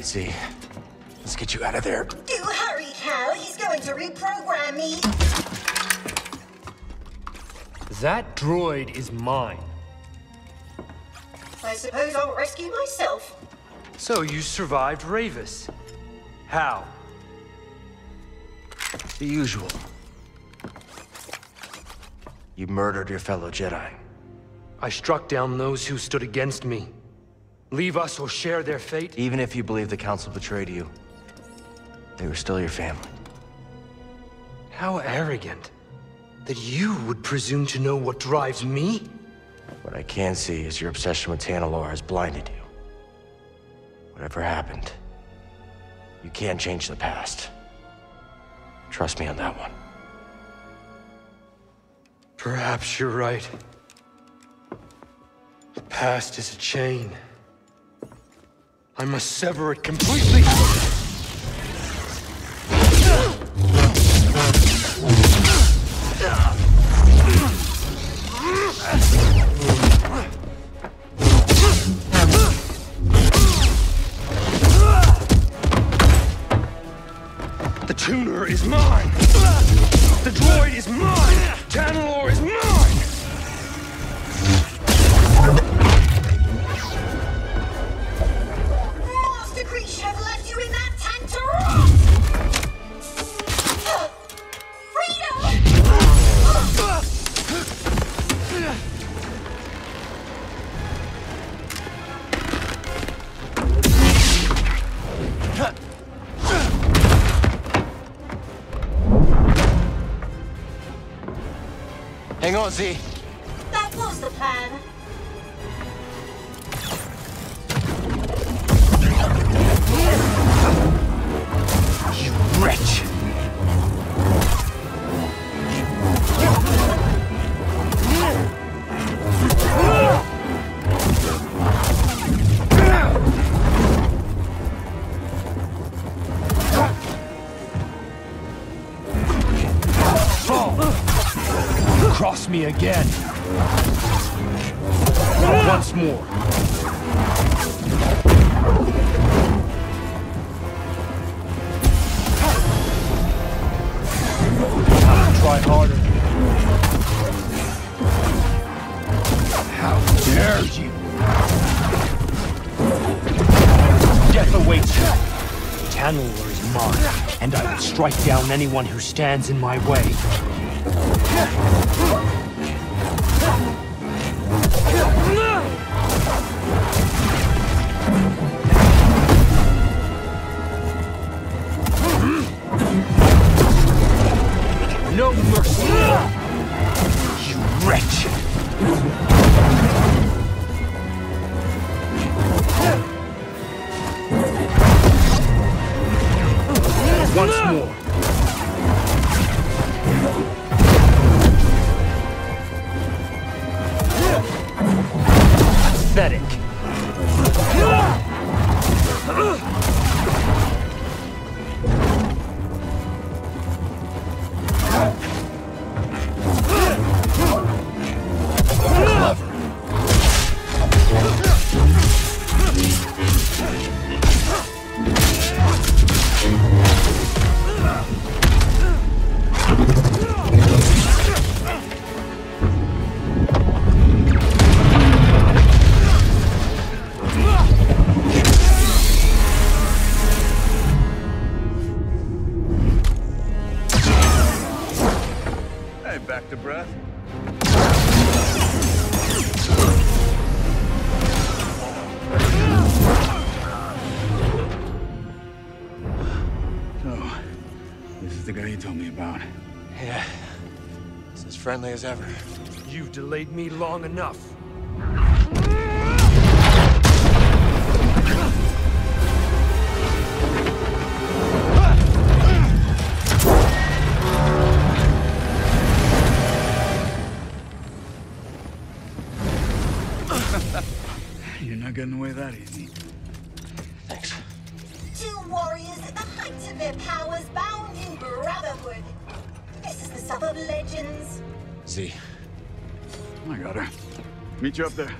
I see. Let's get you out of there. Do hurry, Cal. He's going to reprogram me. That droid is mine. I suppose I'll rescue myself. So you survived Rayvis. How? The usual. You murdered your fellow Jedi. I struck down those who stood against me. Leave us or share their fate? Even if you believe the Council betrayed you, they were still your family. How arrogant that you would presume to know what drives me? What I can see is your obsession with Tanalorr has blinded you. Whatever happened, you can't change the past. Trust me on that one. Perhaps you're right. The past is a chain. I must sever it completely! The tuner is mine! The droid is mine! Tanalorr is mine! Hang on, Z. That was the plan. You wretch! Cross me again. Once more. Try harder. How dare you? Death awaits you. Tanalorr is mine, and I will strike down anyone who stands in my way. No mercy! You wretch! Once more! Pathetic! Back to breath. So, this is the guy you told me about. Yeah. He's as friendly as ever. You've delayed me long enough. You're not getting away that easy. Thanks. Two warriors at the height of their powers, bound in brotherhood. This is the stuff of legends. Z. I got her. Meet you up there.